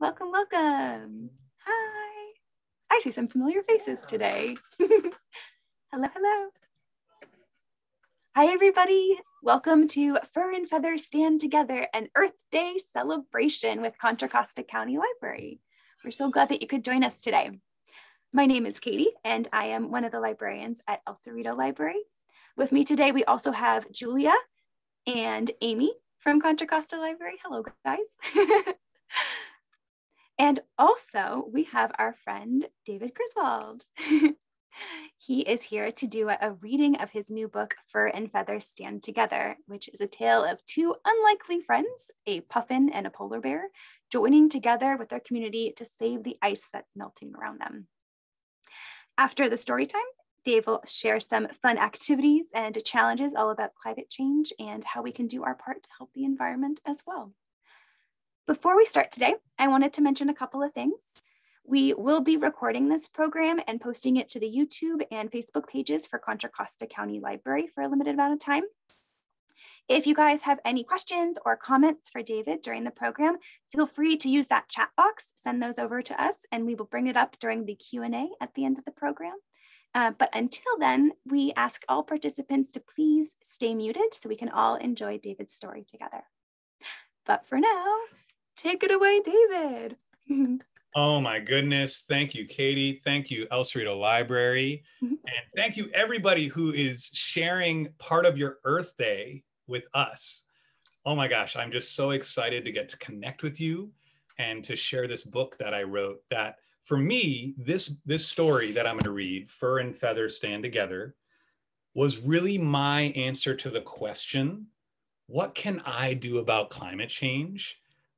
Welcome, welcome. Hi. I see some familiar faces today. Hello, hello. Hi, everybody. Welcome to Fur and Feather Stand Together, an Earth Day celebration with Contra Costa County Library. We're so glad that you could join us today. My name is Katie, and I am one of the librarians at El Cerrito Library. With me today, we also have Julia and Amy from Contra Costa Library. Hello, guys. And also, we have our friend, David Griswold. He is here to do a reading of his new book, Fur and Feather Stand Together, which is a tale of two unlikely friends, a puffin and a polar bear, joining together with their community to save the ice that's melting around them. After the story time, Dave will share some fun activities and challenges all about climate change and how we can do our part to help the environment as well. Before we start today, I wanted to mention a couple of things. We will be recording this program and posting it to the YouTube and Facebook pages for Contra Costa County Library for a limited amount of time. If you guys have any questions or comments for David during the program, feel free to use that chat box, send those over to us, and we will bring it up during the Q&A at the end of the program. But until then, we ask all participants to please stay muted so we can all enjoy David's story together. But for now, take it away, David. Oh my goodness. Thank you, Katie. Thank you, El Cerrito Library. And thank you everybody who is sharing part of your Earth Day with us. Oh my gosh, I'm just so excited to get to connect with you and to share this book that I wrote that for me, this story that I'm going to read, Fur and Feather Stand Together, was really my answer to the question, what can I do about climate change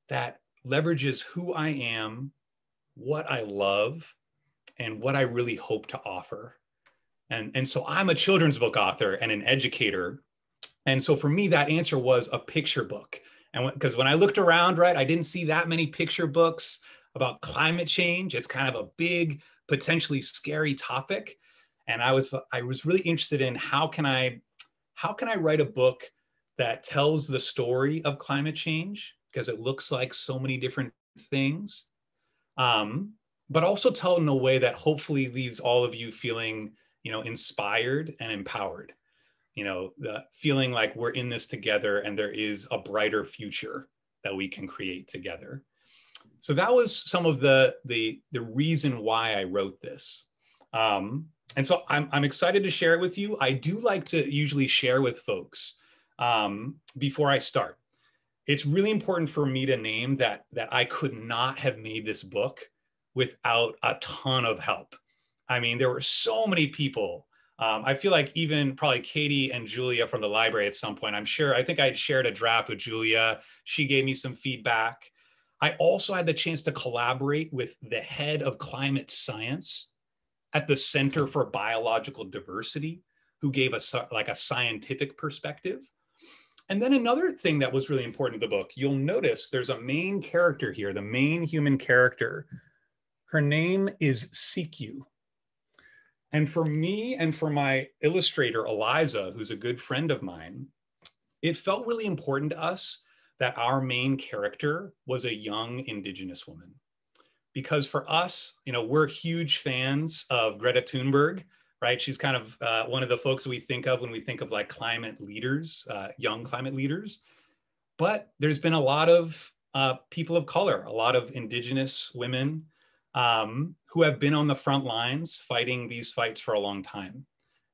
that leverages who I am, what I love, and what I really hope to offer. And so I'm a children's book author and an educator. And so for me, that answer was a picture book. And because when I looked around, right, I didn't see that many picture books about climate change. It's kind of a big, potentially scary topic. And I was really interested in how can I write a book that tells the story of climate change? Because it looks like so many different things, but also tell in a way that hopefully leaves all of you feeling, you know, inspired and empowered, you know, the feeling like we're in this together and there is a brighter future that we can create together. So that was some of the reason why I wrote this. And so I'm excited to share it with you. I do like to usually share with folks before I start. It's really important for me to name that I could not have made this book without a ton of help. I mean, there were so many people. I feel like even probably Katie and Julia from the library at some point, I'm sure, I think I had shared a draft with Julia. She gave me some feedback. I also had the chance to collaborate with the head of climate science at the Center for Biological Diversity, who gave us like a scientific perspective. And then another thing that was really important to the book, you'll notice there's a main character here, the main human character. Her name is Sigun. And for me and for my illustrator, Eliza, who's a good friend of mine, it felt really important to us that our main character was a young Indigenous woman. Because for us, you know, we're huge fans of Greta Thunberg, right? She's kind of one of the folks we think of when we think of like climate leaders, young climate leaders. But there's been a lot of people of color, a lot of Indigenous women who have been on the front lines fighting these fights for a long time.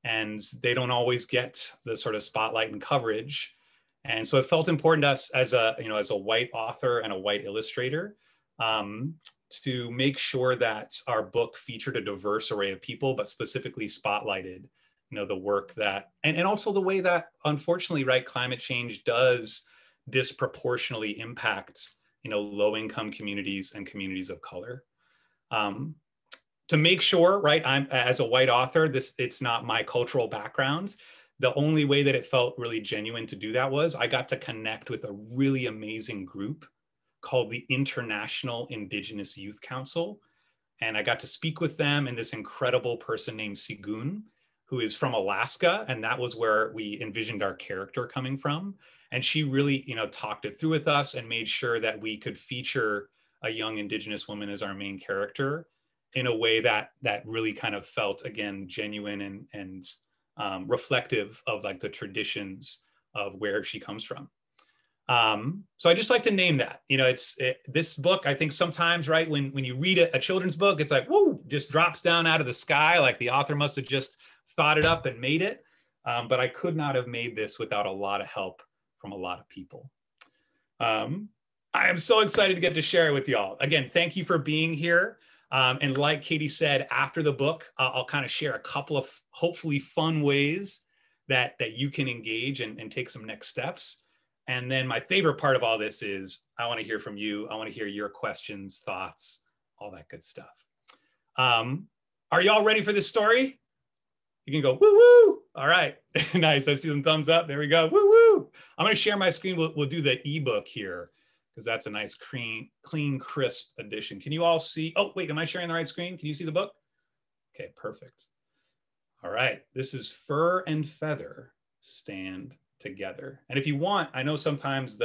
And they don't always get the sort of spotlight and coverage. And so it felt important to us as a, you know, as a white author and a white illustrator to make sure that our book featured a diverse array of people, but specifically spotlighted, you know, the work that, and also the way that, unfortunately, right, climate change does disproportionately impact, you know, low-income communities and communities of color. To make sure, right, I'm as a white author, it's not my cultural background. The only way that it felt really genuine to do that was I got to connect with a really amazing group called the International Indigenous Youth Council. And I got to speak with them and this incredible person named Sigun, who is from Alaska. And that was where we envisioned our character coming from. And she really, you know, talked it through with us and made sure that we could feature a young Indigenous woman as our main character in a way that really kind of felt, again, genuine and reflective of like the traditions of where she comes from. So I just like to name that, you know, this book, I think sometimes, right, when you read a children's book, it's like, whoa, just drops down out of the sky, like the author must have just thought it up and made it. But I could not have made this without a lot of help from a lot of people. I am so excited to get to share it with y'all. Again, thank you for being here. And like Katie said, after the book, I'll kind of share a couple of hopefully fun ways that you can engage and take some next steps. And then my favorite part of all this is I want to hear from you. I want to hear your questions, thoughts, all that good stuff. Are y'all ready for this story? You can go, woo woo. All right, nice. I see some thumbs up. There we go. Woo woo. I'm going to share my screen. We'll do the ebook here because that's a nice, clean, crisp edition. Can you all see? Oh, wait, am I sharing the right screen? Can you see the book? Okay, perfect. All right, this is Fur and Feather Stand Together. And if you want, I know sometimes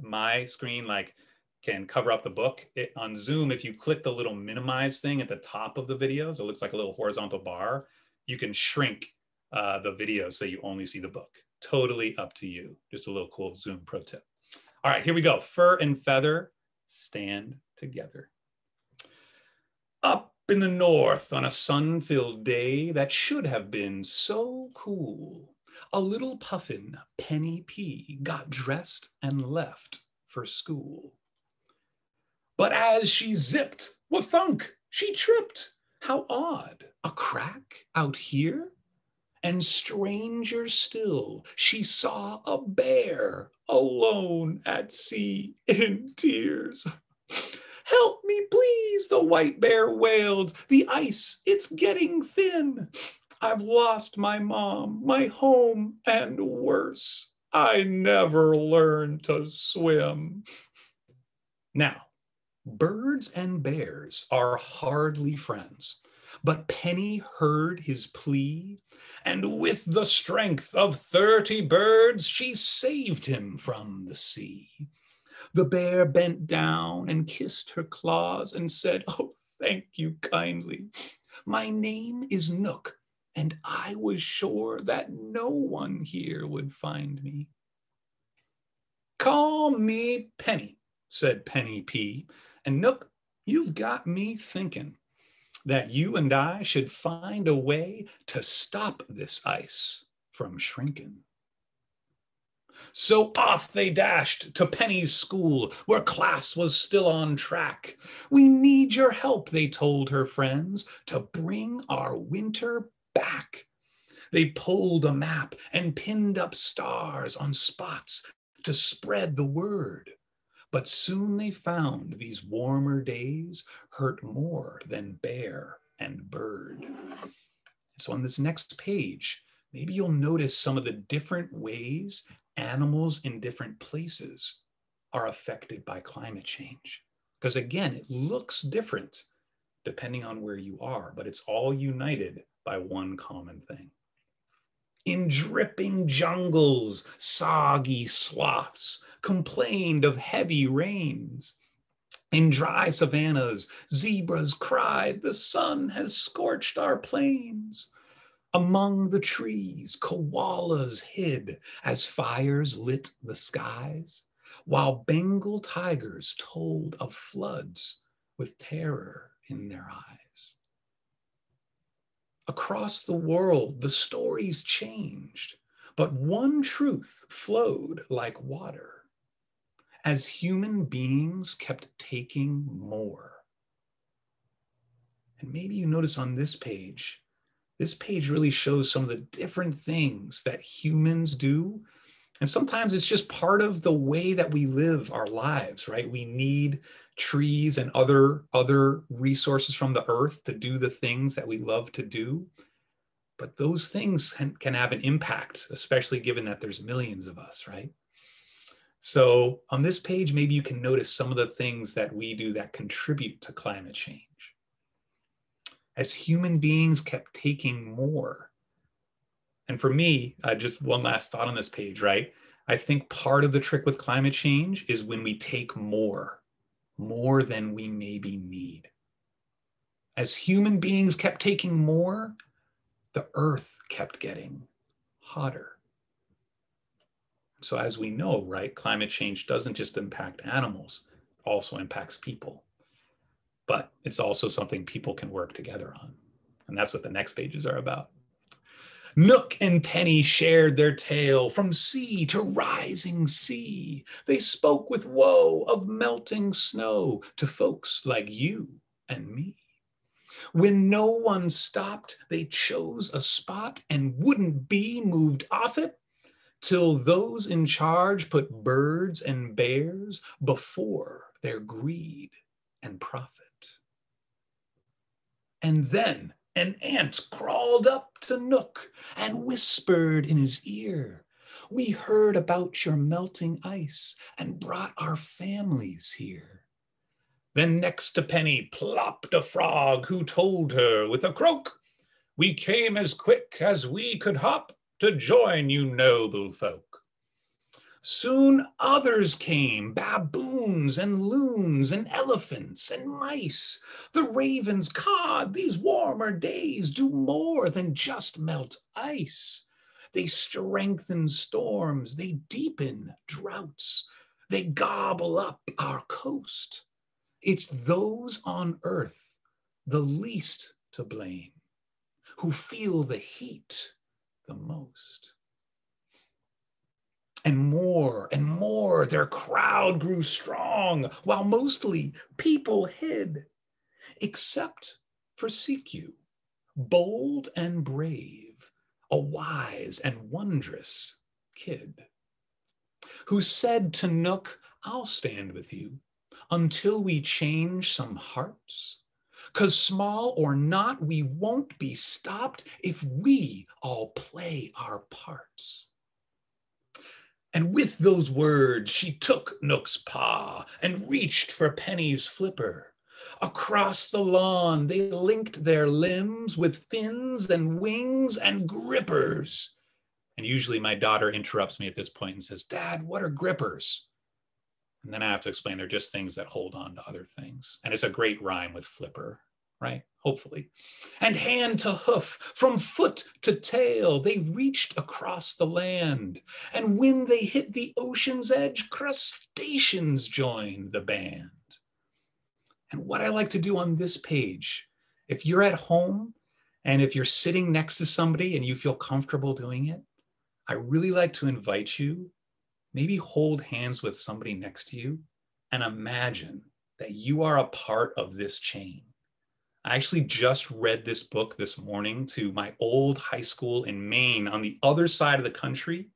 my screen like can cover up the book. On Zoom, if you click the little minimize thing at the top of the video, so it looks like a little horizontal bar, you can shrink the video so you only see the book. Totally up to you. Just a little cool Zoom pro tip. All right, here we go. Fur and Feather Stand Together. Up in the north on a sun-filled day that should have been so cool, a little puffin, Penny P, got dressed and left for school. But as she zipped, wa-thunk, she tripped. How odd, a crack out here? And stranger still, she saw a bear alone at sea in tears. Help me, please, the white bear wailed. The ice, it's getting thin. I've lost my mom, my home, and worse, I never learned to swim. Now, birds and bears are hardly friends. But Penny heard his plea, and with the strength of 30 birds, she saved him from the sea. The bear bent down and kissed her claws and said, oh, thank you kindly. My name is Nook, and I was sure that no one here would find me. Call me Penny, said Penny P, and Nook, you've got me thinking that you and I should find a way to stop this ice from shrinking. So off they dashed to Penny's school, where class was still on track. We need your help, they told her friends, to bring our winter back. They pulled a map and pinned up stars on spots to spread the word. But soon they found these warmer days hurt more than bear and bird. So on this next page, maybe you'll notice some of the different ways animals in different places are affected by climate change. Because again, it looks different depending on where you are, but it's all united by one common thing. In dripping jungles, soggy sloths complained of heavy rains. In dry savannas, zebras cried, the sun has scorched our plains. Among the trees, koalas hid as fires lit the skies, while Bengal tigers told of floods with terror in their eyes. Across the world, the stories changed, but one truth flowed like water. As human beings kept taking more. And maybe you notice on this page really shows some of the different things that humans do. And sometimes it's just part of the way that we live our lives, right? We need trees and other resources from the earth to do the things that we love to do. But those things can have an impact, especially given that there's millions of us, right? So on this page, maybe you can notice some of the things that we do that contribute to climate change. As human beings kept taking more. And for me, just one last thought on this page, right? I think part of the trick with climate change is when we take more, more than we maybe need. As human beings kept taking more, the earth kept getting hotter. So as we know, right, climate change doesn't just impact animals, it also impacts people. But it's also something people can work together on. And that's what the next pages are about. Nook and Penny shared their tale from sea to rising sea. They spoke with woe of melting snow to folks like you and me. When no one stopped, they chose a spot and wouldn't be moved off it till those in charge put birds and bears before their greed and profit. And then an ant crawled up to Nook and whispered in his ear, "We heard about your melting ice and brought our families here." Then next to Penny plopped a frog who told her with a croak, "We came as quick as we could hop to join you noble folk." Soon others came, baboons and loons and elephants and mice. The ravens cawed, "These warmer days do more than just melt ice. They strengthen storms, they deepen droughts. They gobble up our coast. It's those on earth, the least to blame, who feel the heat the most." And more, their crowd grew strong, while mostly people hid, except for Siku, bold and brave, a wise and wondrous kid, who said to Nook, "I'll stand with you until we change some hearts, 'cause small or not, we won't be stopped if we all play our parts." And with those words, she took Nook's paw and reached for Penny's flipper. Across the lawn, they linked their limbs with fins and wings and grippers. And usually my daughter interrupts me at this point and says, "Dad, what are grippers?" And then I have to explain they're just things that hold on to other things. And it's a great rhyme with flipper, right? Hopefully. And hand to hoof, from foot to tail, they reached across the land. And when they hit the ocean's edge, crustaceans joined the band. And what I like to do on this page, if you're at home and if you're sitting next to somebody and you feel comfortable doing it, I really like to invite you, maybe hold hands with somebody next to you and imagine that you are a part of this chain. I actually just read this book this morning to my old high school in Maine on the other side of the country.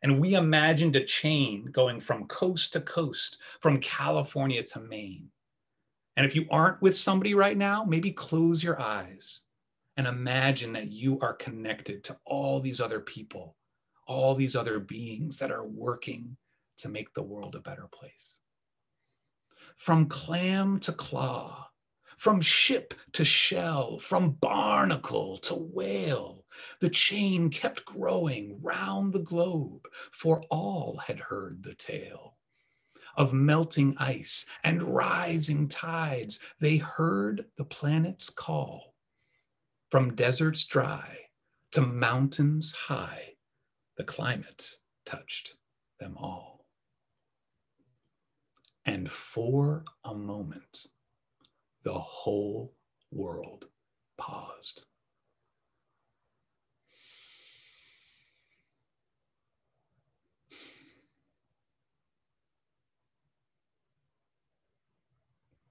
And we imagined a chain going from coast to coast, from California to Maine. And if you aren't with somebody right now, maybe close your eyes and imagine that you are connected to all these other people, all these other beings that are working to make the world a better place. From clam to claw, from ship to shell, from barnacle to whale, the chain kept growing round the globe, for all had heard the tale. Of melting ice and rising tides, they heard the planets call. From deserts dry to mountains high, the climate touched them all. And for a moment, the whole world paused.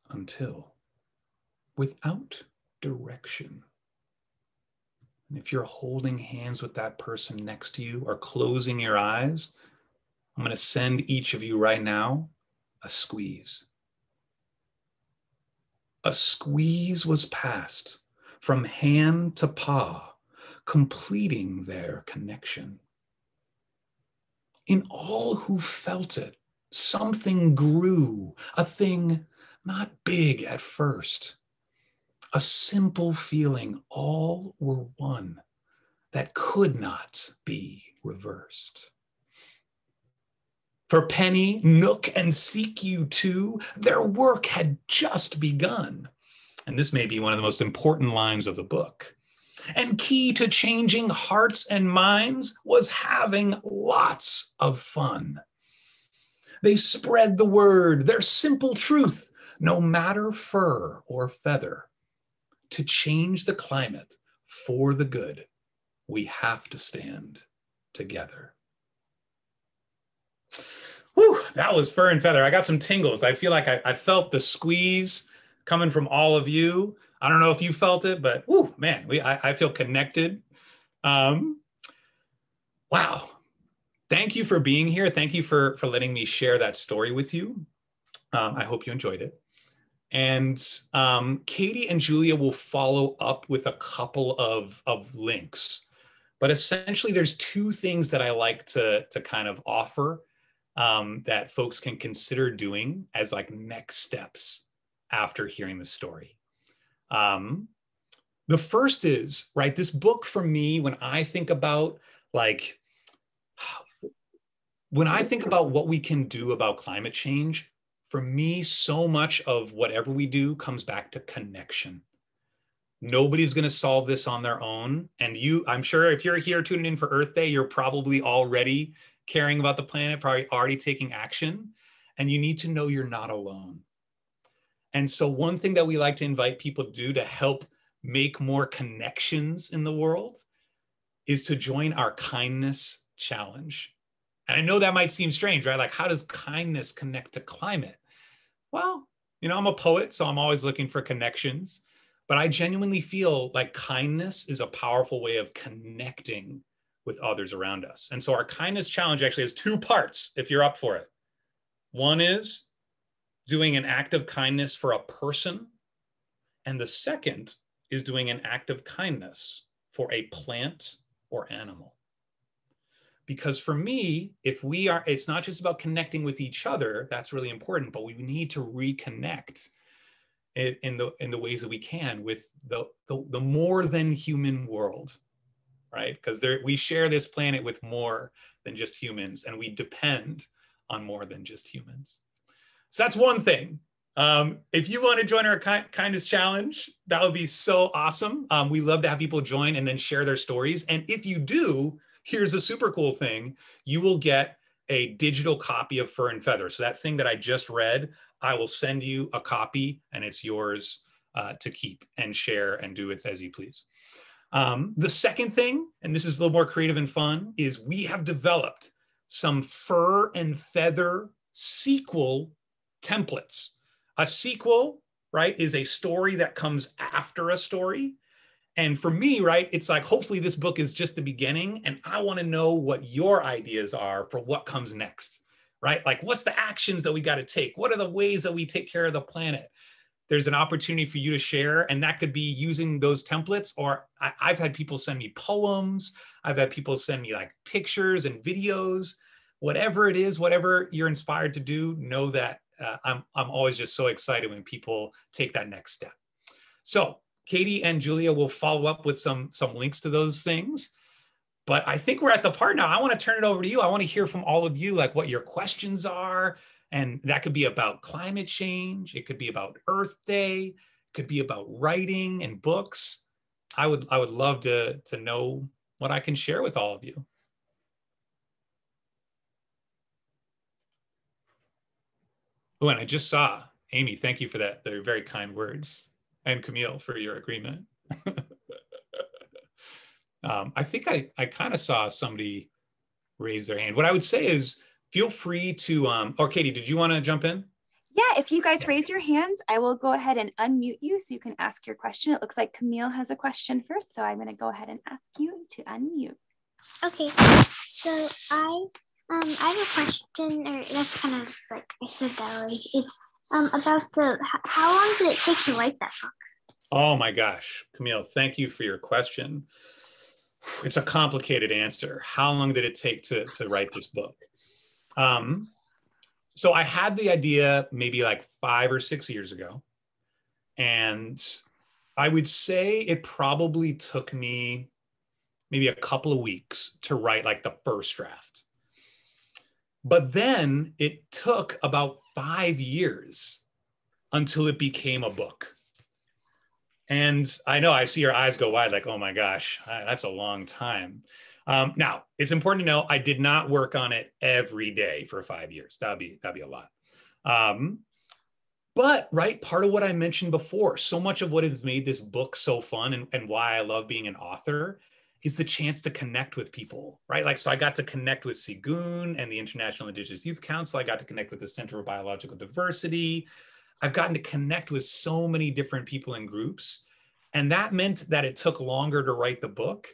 Until, without direction, and if you're holding hands with that person next to you or closing your eyes, I'm going to send each of you right now a squeeze. A squeeze was passed from hand to paw, completing their connection. In all who felt it, something grew, a thing not big at first. A simple feeling, all were one, that could not be reversed. For Penny, Nook, and CQ2, their work had just begun. And this may be one of the most important lines of the book. And key to changing hearts and minds was having lots of fun. They spread the word, their simple truth, no matter fur or feather. To change the climate for the good, we have to stand together. Whew, that was Fur and Feather. I got some tingles. I feel like I felt the squeeze coming from all of you. I don't know if you felt it, but whew, man, I feel connected. Wow. Thank you for being here. Thank you for letting me share that story with you. I hope you enjoyed it. And Katie and Julia will follow up with a couple of links. But essentially, there's two things that I like to kind of offer that folks can consider doing as like next steps after hearing the story. The first is, right, this book for me, when I think about like, when I think about what we can do about climate change, for me, so much of whatever we do comes back to connection. Nobody's going to solve this on their own. And you, I'm sure if you're here tuning in for Earth Day, you're probably already caring about the planet, probably already taking action. And you need to know you're not alone. And so one thing that we like to invite people to do to help make more connections in the world is to join our kindness challenge. And I know that might seem strange, right? Like, how does kindness connect to climate? Well, you know, I'm a poet, so I'm always looking for connections. But I genuinely feel like kindness is a powerful way of connecting with others around us. And so our kindness challenge actually has two parts, if you're up for it. One is doing an act of kindness for a person. And the second is doing an act of kindness for a plant or animal. Because for me, if we are, it's not just about connecting with each other, that's really important, but we need to reconnect in the ways that we can with the more than human world, right? Because we share this planet with more than just humans, and we depend on more than just humans. So that's one thing. If you want to join our kindness challenge, that would be so awesome. We love to have people join and then share their stories. And if you do, here's a super cool thing. You will get a digital copy of Fur and Feather. So that thing that I just read, I will send you a copy, and it's yours to keep and share and do with as you please. The second thing, and this is a little more creative and fun, is we have developed some Fur and Feather sequel templates. A sequel, right, is a story that comes after a story. And for me, right, it's like, hopefully this book is just the beginning, and I want to know what your ideas are for what comes next, right? Like, what's the actions that we got to take? What are the ways that we take care of the planet? There's an opportunity for you to share, and that could be using those templates, or I've had people send me poems. I've had people send me like pictures and videos. Whatever it is, whatever you're inspired to do, know that I'm always just so excited when people take that next step. So Katie and Julia will follow up with some links to those things. But I think we're at the part now. I want to turn it over to you. I want to hear from all of you, like what your questions are. And that could be about climate change. It could be about Earth Day. It could be about writing and books. I would love to know what I can share with all of you. Oh, and I just saw, Amy, thank you for that. They're very kind words. And Camille, for your agreement. I think I kind of saw somebody raise their hand. What I would say is feel free to, or Katie, did you want to jump in? Yeah, if you guys raise your hands, I will go ahead and unmute you so you can ask your question. It looks like Camille has a question first, so I'm going to go ahead and ask you to unmute. Okay, so I have a question, or that's kind of like I said that already. It's about how long did it take to write that book? Oh my gosh, Camille, thank you for your question. It's a complicated answer. How long did it take to write this book? So I had the idea maybe like 5 or 6 years ago. And I would say it probably took me maybe a couple of weeks to write like the first draft. But then it took about 5 years until it became a book. And I know I see your eyes go wide like, oh my gosh, that's a long time. Now, it's important to know I did not work on it every day for 5 years. That'd be a lot. But, right, part of what I mentioned before, so much of what has made this book so fun and why I love being an author is the chance to connect with people, right? Like, so I got to connect with Sigun and the International Indigenous Youth Council. I got to connect with the Center for Biological Diversity. I've gotten to connect with so many different people and groups. And that meant that it took longer to write the book,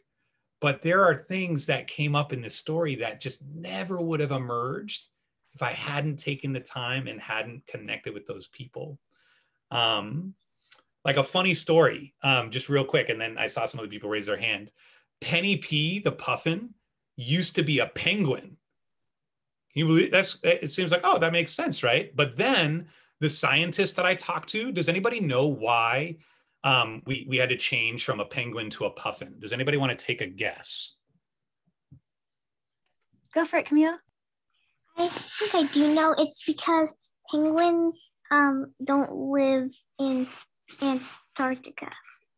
but there are things that came up in this story that just never would have emerged if I hadn't taken the time and hadn't connected with those people. Like a funny story, just real quick, and then I saw some other people raise their hand. Penny P, the puffin, used to be a penguin. Can you believe that's? It seems like, oh, that makes sense, right? But then the scientist that I talked to, does anybody know why we had to change from a penguin to a puffin? Does anybody want to take a guess? Go for it, Camille. I think I do know. It's because penguins don't live in Antarctica.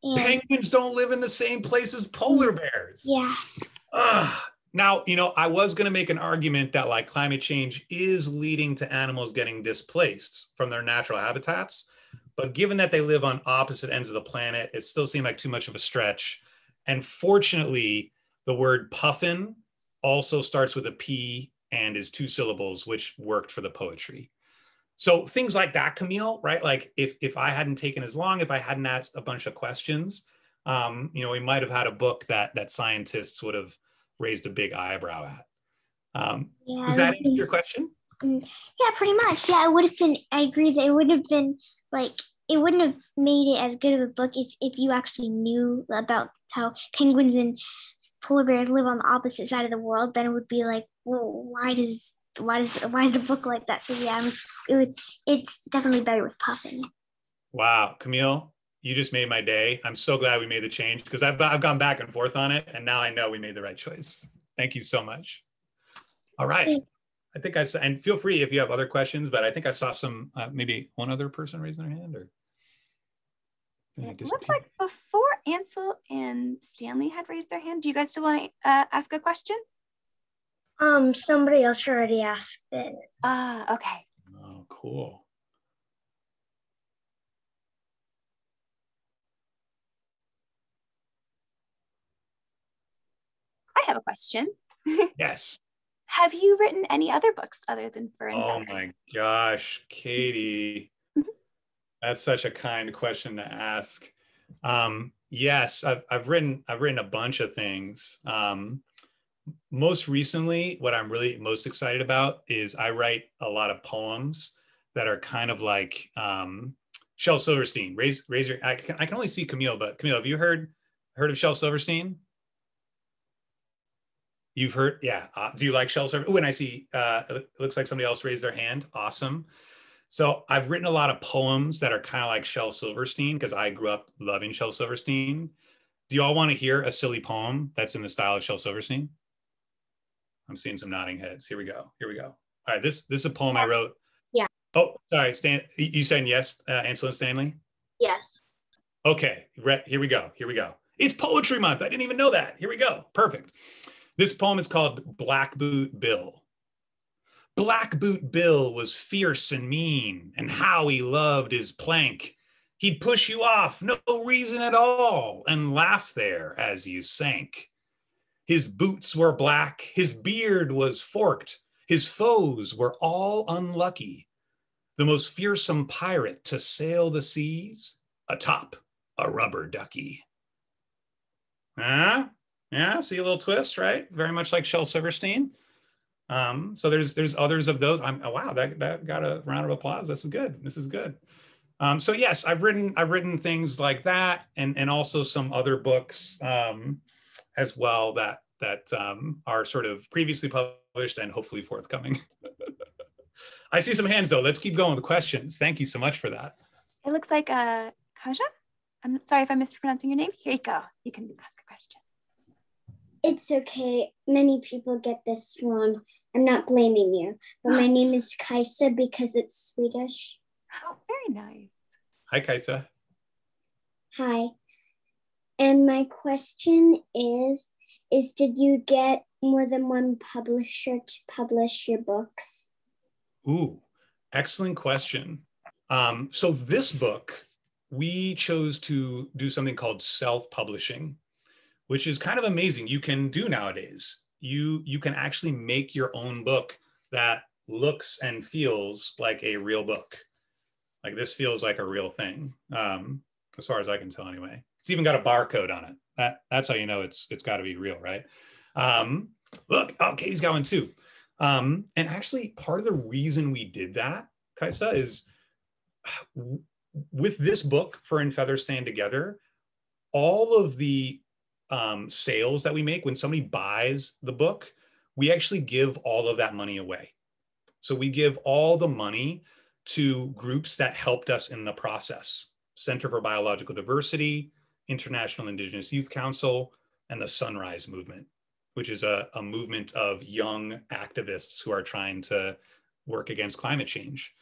And penguins don't live in the same place as polar bears. Yeah. Now, you know, I was going to make an argument that like climate change is leading to animals getting displaced from their natural habitats. But given that they live on opposite ends of the planet, it still seemed like too much of a stretch. And fortunately, the word puffin also starts with a P and is 2 syllables, which worked for the poetry. So things like that, Camille, right? Like if I hadn't taken as long, if I hadn't asked a bunch of questions, you know, we might have had a book that scientists would have raised a big eyebrow at. Yeah, does that answer your question? Yeah, pretty much. Yeah, it would have been, I agree that it would have been like, it wouldn't have made it as good of a book as if you actually knew about how penguins and polar bears live on the opposite side of the world. Then it would be like, well, why is the book like that? So yeah, it's definitely better with puffin. Wow, Camille, you just made my day. I'm so glad we made the change because I've gone back and forth on it, and now I know we made the right choice. Thank you so much. All right, I think I saw, and feel free if you have other questions, but I think I saw some maybe one other person raising their hand, or it looked like before Ansel and Stanley had raised their hand. Do you guys still want to ask a question? Somebody else already asked it. Ah, okay. Oh, cool. I have a question. Yes. Have you written any other books other than Fur and Feather? Oh my gosh, Katie. That's such a kind question to ask. Yes, I've written a bunch of things. Most recently, what I'm really most excited about is I write a lot of poems that are kind of like Shel Silverstein. Raise your. I can only see Camille, but Camille, have you heard of Shel Silverstein? You've heard, yeah. Do you like Shel Silverstein? When I see, it looks like somebody else raised their hand. Awesome. So I've written a lot of poems that are kind of like Shel Silverstein because I grew up loving Shel Silverstein. Do you all want to hear a silly poem that's in the style of Shel Silverstein? I'm seeing some nodding heads. Here we go. Here we go. All right. This is a poem I wrote. Yeah. Oh, sorry. Stan, you saying yes, Ansel and Stanley? Yes. Okay. Here we go. Here we go. It's Poetry Month. I didn't even know that. Here we go. Perfect. This poem is called Black Boot Bill. Black Boot Bill was fierce and mean, and how he loved his plank. He'd push you off, no reason at all, and laugh there as you sank. His boots were black, his beard was forked, his foes were all unlucky. The most fearsome pirate to sail the seas, atop a rubber ducky. Huh? Yeah, see a little twist, right? Very much like Shel Silverstein. So there's others of those. Wow, that got a round of applause. This is good. This is good. So yes, I've written things like that, and also some other books. As well that are sort of previously published and hopefully forthcoming. I see some hands though. Let's keep going with questions. Thank you so much for that. It looks like Kaja. I'm sorry if I'm mispronouncing your name. Here you go. You can ask a question. It's okay. Many people get this wrong. I'm not blaming you, but my name is Kaisa because it's Swedish. Oh, very nice. Hi, Kaisa. Hi. And my question is did you get more than one publisher to publish your books? Ooh, excellent question. So this book, we chose to do something called self-publishing, which is kind of amazing. You can do nowadays. You can actually make your own book that looks and feels like a real book. Like this feels like a real thing, as far as I can tell anyway. It's even got a barcode on it. That's how you know it's gotta be real, right? Look, oh, Katie's got one too. And actually part of the reason we did that, Kaisa, is with this book, Fur and Feather Stand Together, all of the sales that we make, when somebody buys the book, we actually give all of that money away. So we give all the money to groups that helped us in the process. Center for Biological Diversity, International Indigenous Youth Council, and the Sunrise Movement, which is a movement of young activists who are trying to work against climate change.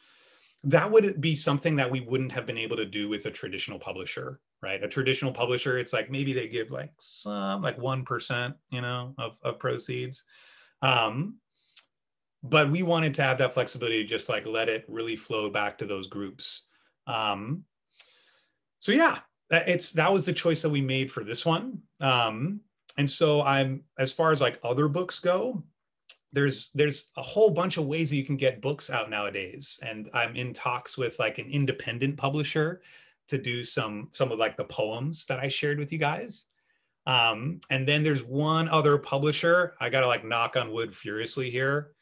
That would be something that we wouldn't have been able to do with a traditional publisher, right? A traditional publisher, it's like maybe they give like some, like 1%, you know, of proceeds. But we wanted to have that flexibility to just like let it really flow back to those groups. So yeah, that was the choice that we made for this one. And so as far as like other books go, there's a whole bunch of ways that you can get books out nowadays. And I'm in talks with like an independent publisher to do some of like the poems that I shared with you guys. And then there's one other publisher, I gotta like knock on wood furiously here,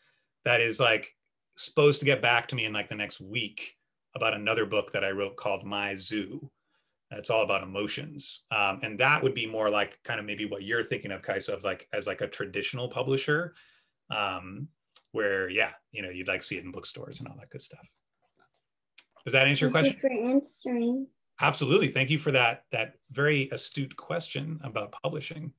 that is like supposed to get back to me in like the next week about another book that I wrote called My Zoo. It's all about emotions. And that would be more like kind of maybe what you're thinking of, Kaisa, of like as like a traditional publisher. Where, yeah, you know, you'd like see it in bookstores and all that good stuff. Does that answer your question? Thank you for answering. Absolutely. Thank you for that very astute question about publishing.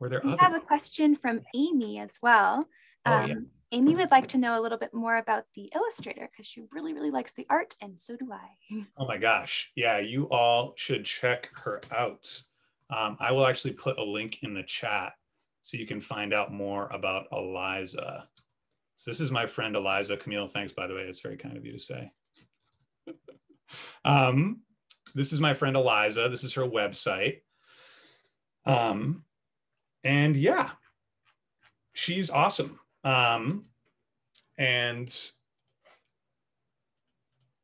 Were there others? I have a question from Amy as well. Yeah. Amy would like to know a little bit more about the illustrator because she really, really likes the art, and so do I. Oh my gosh. Yeah, you all should check her out. I will actually put a link in the chat so you can find out more about Eliza. So this is my friend Eliza. Camille, thanks, by the way. That's very kind of you to say. This is my friend Eliza. This is her website. And yeah, she's awesome. And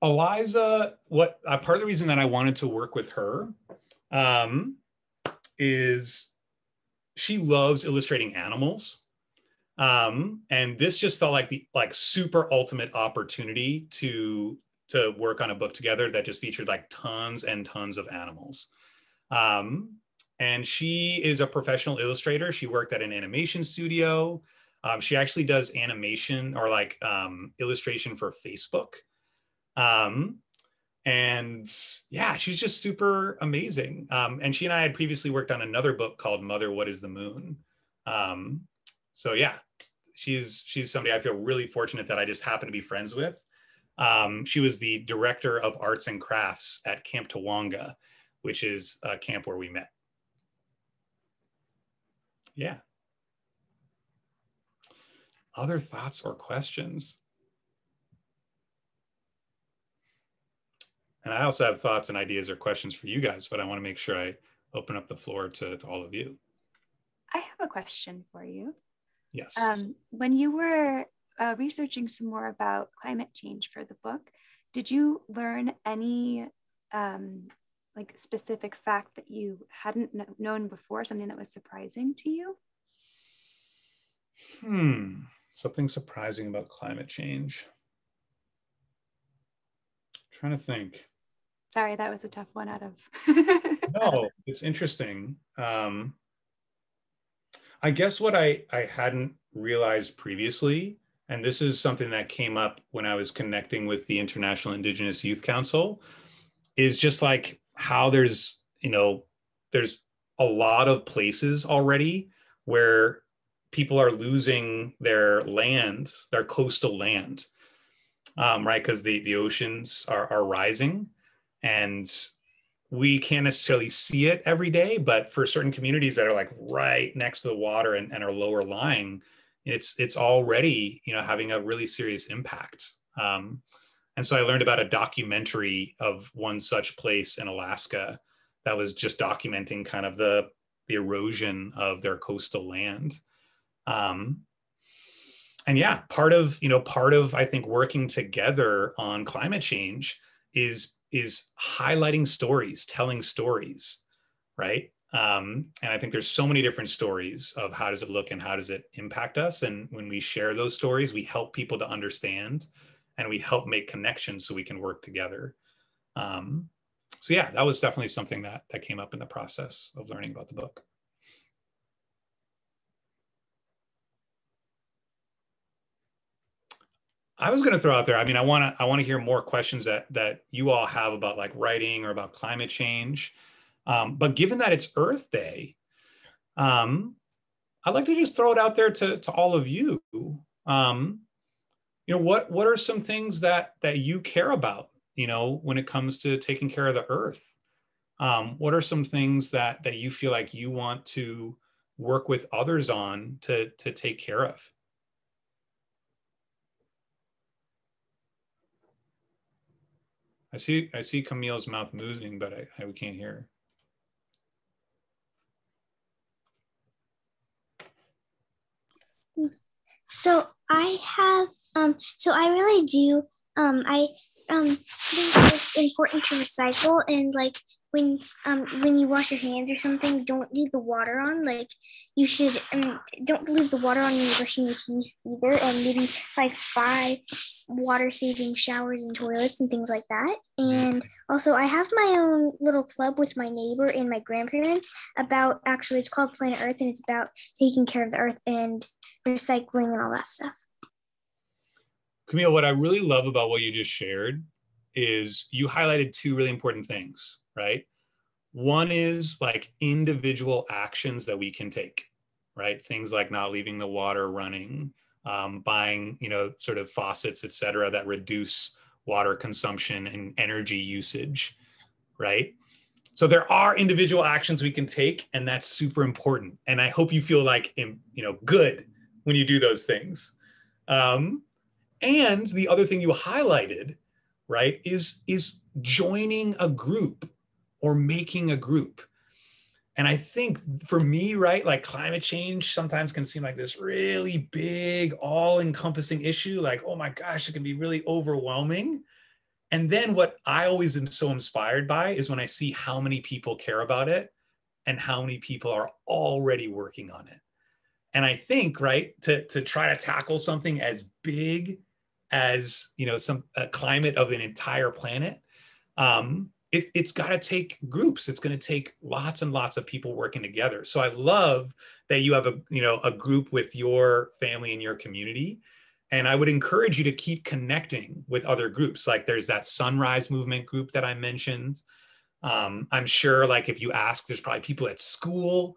Eliza, part of the reason that I wanted to work with her is she loves illustrating animals. And this just felt like the super ultimate opportunity to work on a book together that just featured like tons and tons of animals. And she is a professional illustrator. She worked at an animation studio. She actually does animation or like illustration for Facebook. And yeah, she's just super amazing. And she and I had previously worked on another book called Mother, What is the Moon? So yeah, she's somebody I feel really fortunate that I just happen to be friends with. She was the director of arts and crafts at Camp Tawanga, which is a camp where we met. Yeah. Other thoughts or questions? And I also have thoughts and ideas or questions for you guys, but I want to make sure I open up the floor to all of you. I have a question for you. Yes. When you were researching some more about climate change for the book, did you learn any like specific fact that you hadn't known before, something that was surprising to you? Something surprising about climate change. I'm trying to think. Sorry, that was a tough one out of. No, it's interesting. I guess what I hadn't realized previously, and this is something that came up when I was connecting with the International Indigenous Youth Council, is just like how there's a lot of places already where people are losing their land, their coastal land, right? Because the oceans are rising, and we can't necessarily see it every day, but for certain communities that are like right next to the water and are lower lying, it's already, you know, having a really serious impact. And so I learned about a documentary of one such place in Alaska that was just documenting kind of the erosion of their coastal land. And yeah, part of I think working together on climate change is highlighting stories, telling stories, right? And I think there's so many different stories of how does it look and how does it impact us. And when we share those stories, we help people to understand and we help make connections so we can work together. So yeah, that was definitely something that came up in the process of learning about the book. I was going to throw out there, I mean, I want to hear more questions that you all have about like writing or about climate change. But given that it's Earth Day, I'd like to just throw it out there to all of you. You know, what are some things that you care about, you know, when it comes to taking care of the Earth? What are some things that you feel like you want to work with others on to take care of? I see Camille's mouth moving, but we can't hear her. So I have, so I really do, I think it's important to recycle, and like when you wash your hands or something, don't leave the water on. Like you should, don't leave the water on in the washing machine either, and maybe like buy water saving showers and toilets and things like that. And also I have my own little club with my neighbor and my grandparents about, actually it's called Planet Earth, and it's about taking care of the earth and recycling and all that stuff. Camille, what I really love about what you just shared is you highlighted two really important things, right? One is like individual actions that we can take, right? Things like not leaving the water running, buying, you know, sort of faucets, et cetera, that reduce water consumption and energy usage, right? So there are individual actions we can take, and that's super important. And I hope you feel like, you know, good when you do those things. And the other thing you highlighted, right, is joining a group or making a group. And I think for me, right, like climate change sometimes can seem like this really big, all-encompassing issue, like, oh my gosh, it can be really overwhelming. And then what I always am so inspired by is when I see how many people care about it and how many people are already working on it. And I think, right, to try to tackle something as big as, you know, a climate of an entire planet, it's got to take groups. It's going to take lots and lots of people working together. So I love that you have a group with your family and your community. And I would encourage you to keep connecting with other groups. Like there's that Sunrise Movement group that I mentioned. I'm sure like if you ask, there's probably people at school,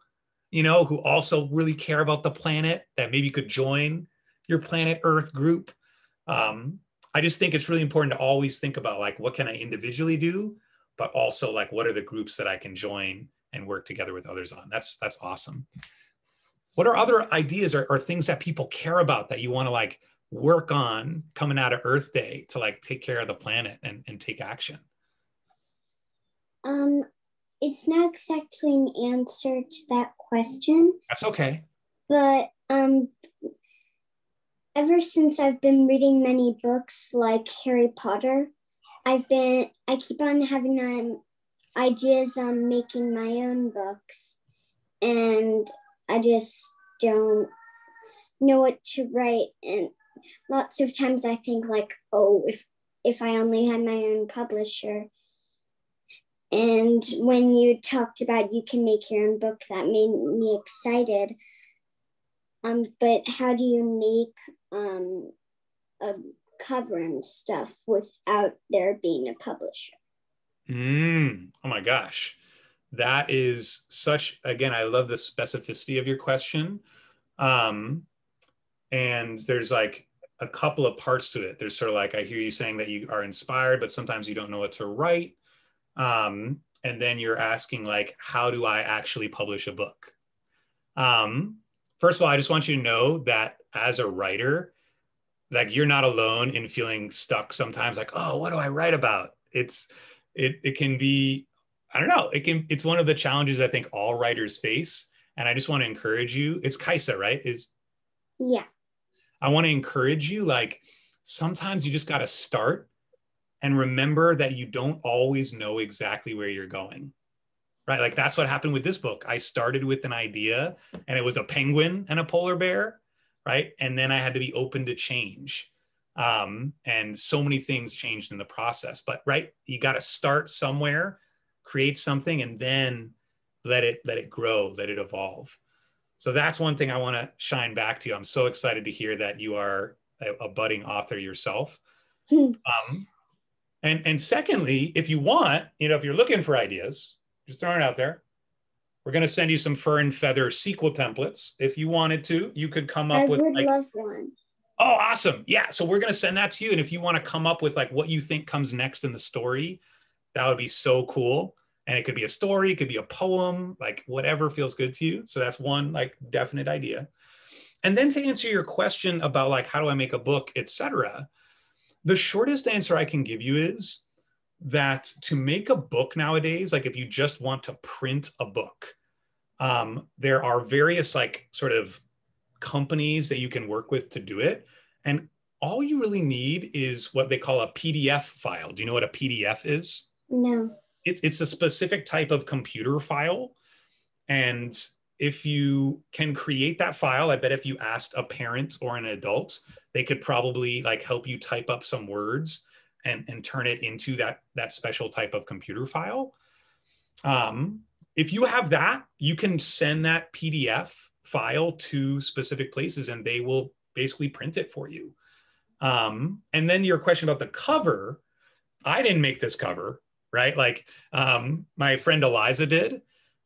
you know, who also really care about the planet that maybe could join your Planet Earth group. I just think it's really important to always think about like, what can I individually do, but also like, what are the groups that I can join and work together with others on? That's awesome. What are other ideas or things that people care about that you want to like work on coming out of Earth Day to like take care of the planet and take action? It's not exactly an answer to that question. That's okay. But ever since I've been reading many books like Harry Potter, I keep on having ideas on making my own books, and I just don't know what to write. And lots of times I think like, oh, if I only had my own publisher. And when you talked about you can make your own book, that made me excited. But how do you make a cover and stuff without there being a publisher? Oh my gosh. That is such, again, I love the specificity of your question. And there's like a couple of parts to it. There's sort of like, I hear you saying that you are inspired, but sometimes you don't know what to write. And then you're asking like, how do I actually publish a book? First of all, I just want you to know that as a writer, like you're not alone in feeling stuck sometimes, like, oh, what do I write about? It can be, I don't know, it's one of the challenges I think all writers face. And I just want to encourage you, it's Kaisa, right? Yeah. I want to encourage you, like, sometimes you just got to start and remember that you don't always know exactly where you're going, right? Like that's what happened with this book. I started with an idea and it was a penguin and a polar bear, right? And then I had to be open to change. And so many things changed in the process, but right, you got to start somewhere, create something, and then let it grow, let it evolve. So that's one thing I want to shine back to you. I'm so excited to hear that you are a budding author yourself. And secondly, if you want, you know, if you're looking for ideas, just throwing it out there, we're going to send you some Fur and Feather sequel templates. If you wanted to, you could come up with. I would love one. Oh, awesome. Yeah. So we're going to send that to you. And if you want to come up with like what you think comes next in the story, that would be so cool. And it could be a story, it could be a poem, like whatever feels good to you. So that's one like definite idea. And then to answer your question about like, how do I make a book, etc., the shortest answer I can give you is that to make a book nowadays, like if you just want to print a book, there are various like sort of companies that you can work with to do it. And all you really need is what they call a PDF file. Do you know what a PDF is? No. It's a specific type of computer file. And if you can create that file, I bet if you asked a parent or an adult, they could probably like help you type up some words and turn it into that special type of computer file. If you have that, you can send that PDF file to specific places and they will basically print it for you. And then your question about the cover, I didn't make this cover. Right? Like my friend Eliza did.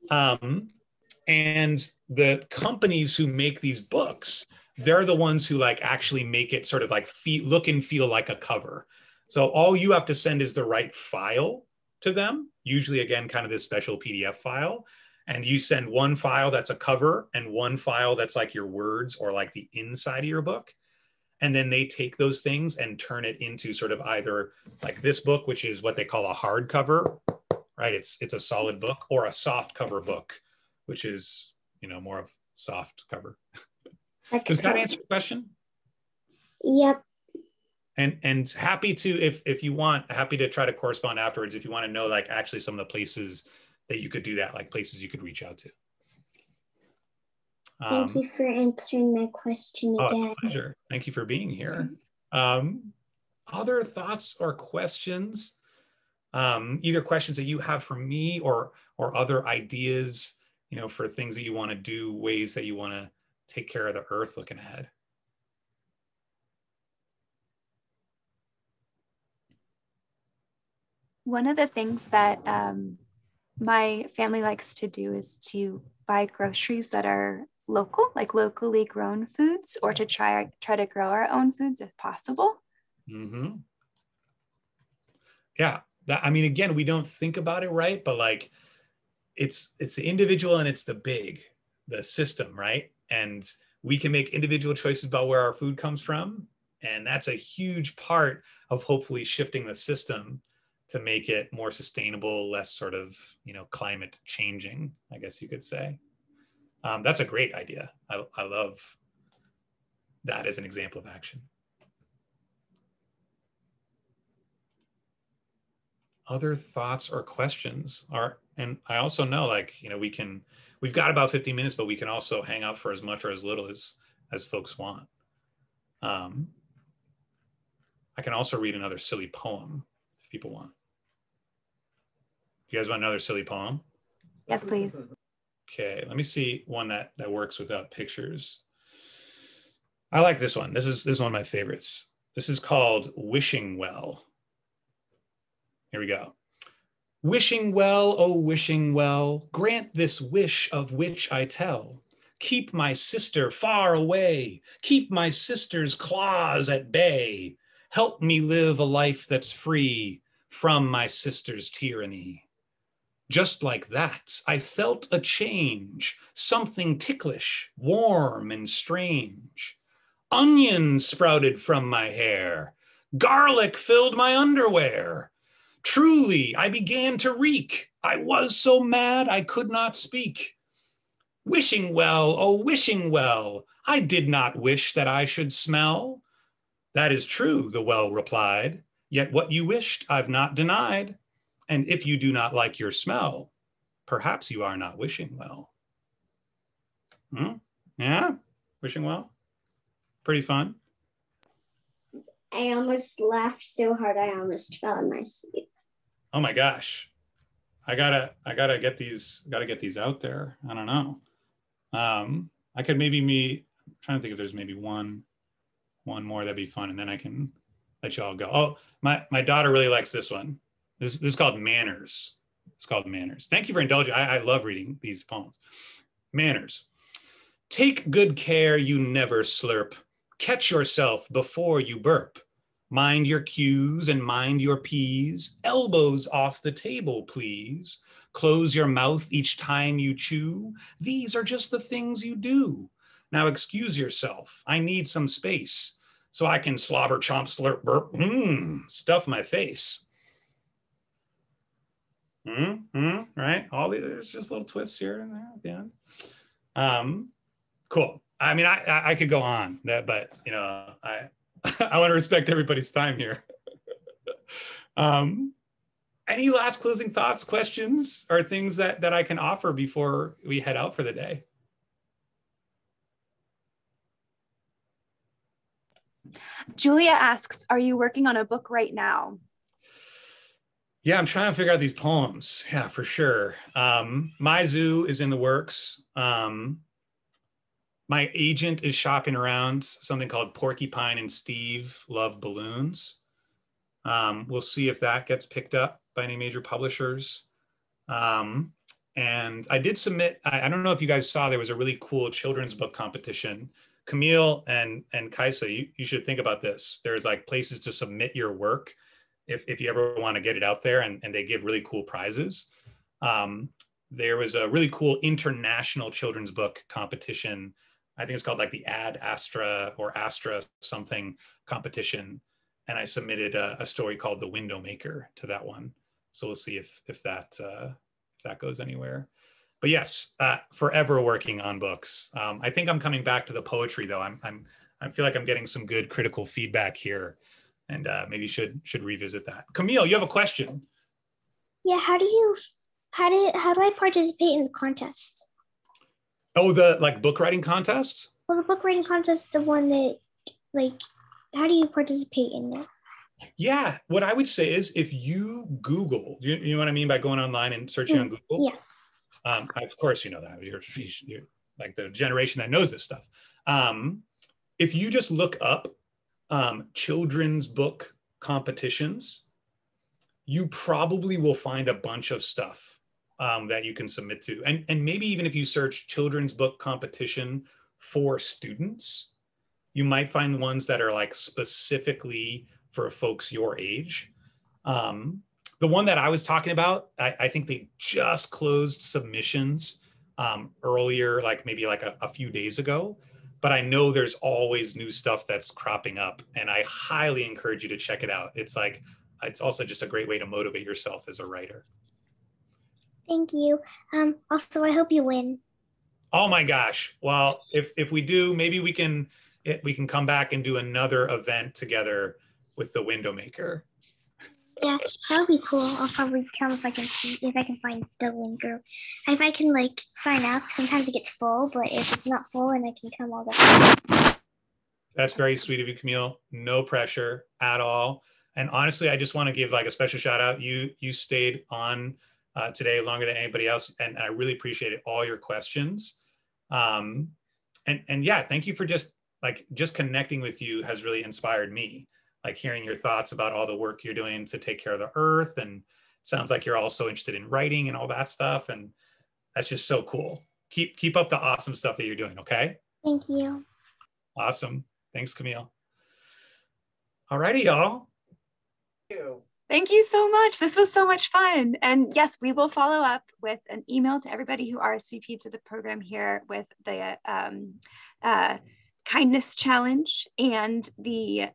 And the companies who make these books, they're the ones who like actually make it sort of like look and feel like a cover. So all you have to send is the right file to them. Usually again, kind of this special PDF file. And you send one file that's a cover and one file that's like your words or like the inside of your book. And then they take those things and turn it into sort of either like this book, which is what they call a hardcover, right? It's a solid book, or a soft cover book, which is, you know, more of soft cover. Does that answer the question? Yep. And happy to, if you want, happy to try to correspond afterwards if you want to know like actually some of the places that you could do that, like places you could reach out to. Thank you for answering my question again. Oh, it's a pleasure. Thank you for being here. Other thoughts or questions? Either questions that you have for me or other ideas, you know, for things that you want to do, ways that you want to take care of the earth looking ahead. One of the things that my family likes to do is to buy groceries that are local, like locally grown foods, or to try to grow our own foods if possible. Mm-hmm. Yeah, I mean, again, we don't think about it, right? But like, it's the individual and it's the system, right? And we can make individual choices about where our food comes from. And that's a huge part of hopefully shifting the system to make it more sustainable, less sort of, you know, climate changing, I guess you could say. That's a great idea. I love that as an example of action. Other thoughts or questions are, and I also know, like, you know, we've got about 15 minutes, but we can also hang out for as much or as little as folks want. I can also read another silly poem if people want. You guys want another silly poem? Yes, please. Okay, let me see one that works without pictures. I like this one. This is one of my favorites. This is called Wishing Well. Here we go. Wishing well, oh wishing well, grant this wish of which I tell. Keep my sister far away. Keep my sister's claws at bay. Help me live a life that's free from my sister's tyranny. Just like that, I felt a change, something ticklish, warm and strange. Onions sprouted from my hair. Garlic filled my underwear. Truly, I began to reek. I was so mad I could not speak. Wishing well, oh, wishing well, I did not wish that I should smell. That is true, the well replied, yet what you wished I've not denied. And if you do not like your smell, perhaps you are not wishing well. Hmm? Yeah, wishing well, pretty fun. I almost laughed so hard I almost fell in my seat. Oh my gosh, I gotta get these out there. I don't know. I could maybe I'm trying to think if there's maybe one more that'd be fun, and then I can let you all go. Oh, my daughter really likes this one. This is called Manners. It's called Manners. Thank you for indulging. I love reading these poems. Manners. Take good care you never slurp. Catch yourself before you burp. Mind your Q's and mind your P's. Elbows off the table, please. Close your mouth each time you chew. These are just the things you do. Now excuse yourself. I need some space so I can slobber, chomp, slurp, burp, stuff my face. Right? There's just little twists here and there at the end. Cool. I mean, I could go on, but you know, I want to respect everybody's time here. Any last closing thoughts, questions, or things that I can offer before we head out for the day? Julia asks, are you working on a book right now? Yeah, I'm trying to figure out these poems. Yeah, for sure. My Zoo is in the works. My agent is shopping around something called Porcupine and Steve Love Balloons. We'll see if that gets picked up by any major publishers. And I did submit, I don't know if you guys saw, there was a really cool children's book competition. Camille and Kaisa, you should think about this. There's like places to submit your work if you ever want to get it out there, and they give really cool prizes. There was a really cool international children's book competition. I think it's called like the Astra something competition. And I submitted a story called The Window Maker to that one. So we'll see if that goes anywhere. But yes, forever working on books. I think I'm coming back to the poetry though. I feel like I'm getting some good critical feedback here, and maybe should revisit that. Camille, you have a question. Yeah, how do I participate in the contest? Oh, the like book writing contest? Well, the book writing contest, the one that like, how do you participate in it? Yeah, what I would say is if you Google, you know what I mean by going online and searching on Google? Yeah. Of course, you know that. You're like the generation that knows this stuff. If you just look up children's book competitions, you probably will find a bunch of stuff that you can submit to. And maybe even if you search children's book competition for students, you might find ones that are like specifically for folks your age. The one that I was talking about, I think they just closed submissions earlier, like maybe like a few days ago, but I know there's always new stuff that's cropping up, and I highly encourage you to check it out. It's also just a great way to motivate yourself as a writer. Thank you. Also, I hope you win. Oh my gosh. Well, if we do, maybe we can come back and do another event together with the Window Maker. Yeah, that would be cool. I'll probably come if I can find the linker. If I can like sign up, sometimes it gets full, but if it's not full and I can come all the time. That's very sweet of you, Camille. No pressure at all. And honestly, I just want to give like a special shout out. You stayed on today longer than anybody else, and I really appreciated all your questions. And yeah, thank you for just connecting with you has really inspired me. Like hearing your thoughts about all the work you're doing to take care of the earth, and it sounds like you're also interested in writing and all that stuff, and that's just so cool. keep up the awesome stuff that you're doing, okay? Thank you. Awesome. Thanks, Camille. All righty, y'all. Thank you. Thank you so much. This was so much fun. And yes, we will follow up with an email to everybody who RSVP'd to the program here with the kindness challenge and the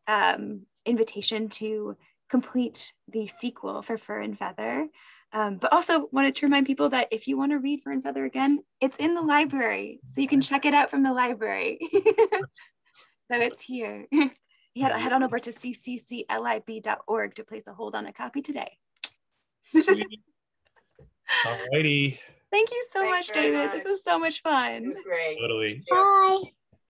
invitation to complete the sequel for Fur and Feather. But also wanted to remind people that if you want to read Fur and Feather again, it's in the library. So you can check it out from the library. So it's here. Head on over to ccclib.org to place a hold on a copy today. Sweet. All righty. Thank you so much, David. This was so much fun. It was great. Totally. Bye.